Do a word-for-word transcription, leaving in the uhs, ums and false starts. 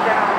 down.